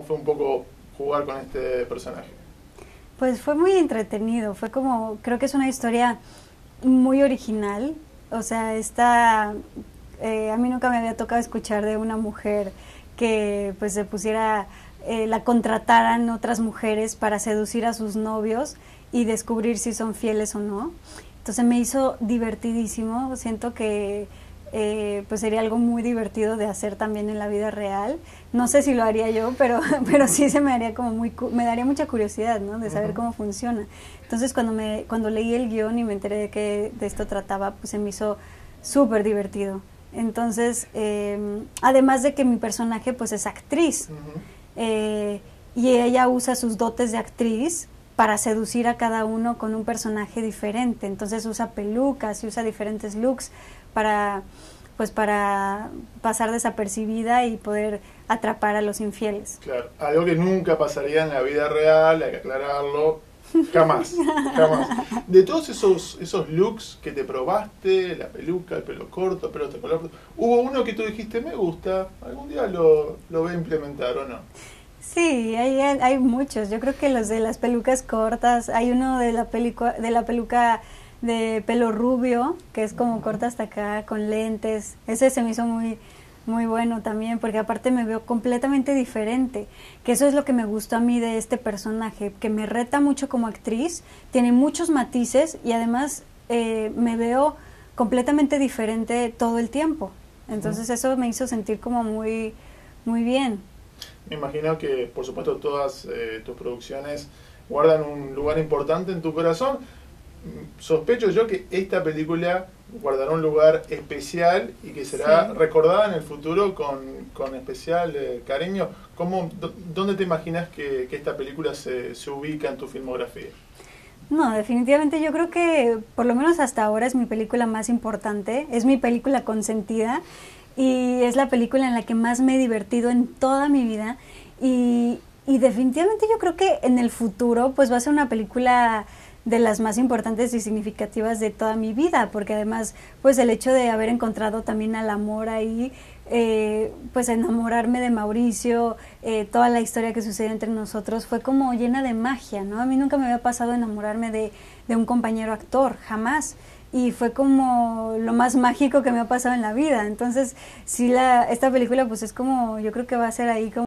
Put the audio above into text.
¿Cómo fue un poco jugar con este personaje? Pues fue muy entretenido, fue como, creo que es una historia muy original, o sea, esta, a mí nunca me había tocado escuchar de una mujer que pues se pusiera, la contrataran otras mujeres para seducir a sus novios y descubrir si son fieles o no. Entonces me hizo divertidísimo, siento que pues sería algo muy divertido de hacer también en la vida real. No sé si lo haría yo, pero sí se me haría como muy, me daría mucha curiosidad, ¿no? De saber cómo funciona. Entonces cuando leí el guión y me enteré de que de esto trataba, pues se me hizo súper divertido. Entonces, además de que mi personaje pues es actriz, y ella usa sus dotes de actriz para seducir a cada uno con un personaje diferente. Entonces usa pelucas y usa diferentes looks para, pues, para pasar desapercibida y poder atrapar a los infieles. Claro, algo que nunca pasaría en la vida real, hay que aclararlo, jamás, jamás. De todos esos looks que te probaste, la peluca, el pelo corto, el pelo color, ¿hubo uno que tú dijiste, me gusta, algún día lo voy a implementar o no? Sí, hay muchos. Yo creo que los de las pelucas cortas, hay uno de la peluca de pelo rubio, que es como corta hasta acá, con lentes. Ese se me hizo muy, muy bueno también, porque aparte me veo completamente diferente. Que eso es lo que me gustó a mí de este personaje, que me reta mucho como actriz, tiene muchos matices y además me veo completamente diferente todo el tiempo. Entonces eso me hizo sentir como muy, muy bien. Me imagino que, por supuesto, todas tus producciones guardan un lugar importante en tu corazón. Sospecho yo que esta película guardará un lugar especial y que será recordada en el futuro con especial cariño. ¿Dónde te imaginas que esta película se ubica en tu filmografía? No, definitivamente yo creo que, por lo menos hasta ahora, es mi película más importante, es mi película consentida. Y es la película en la que más me he divertido en toda mi vida y definitivamente yo creo que en el futuro pues va a ser una película de las más importantes y significativas de toda mi vida, porque además pues el hecho de haber encontrado también al amor ahí, pues enamorarme de Mauricio, toda la historia que sucedió entre nosotros fue como llena de magia, ¿no? A mí nunca me había pasado enamorarme de un compañero actor, jamás. Y fue como lo más mágico que me ha pasado en la vida. Entonces, sí, esta película pues es como, yo creo que va a ser ahí como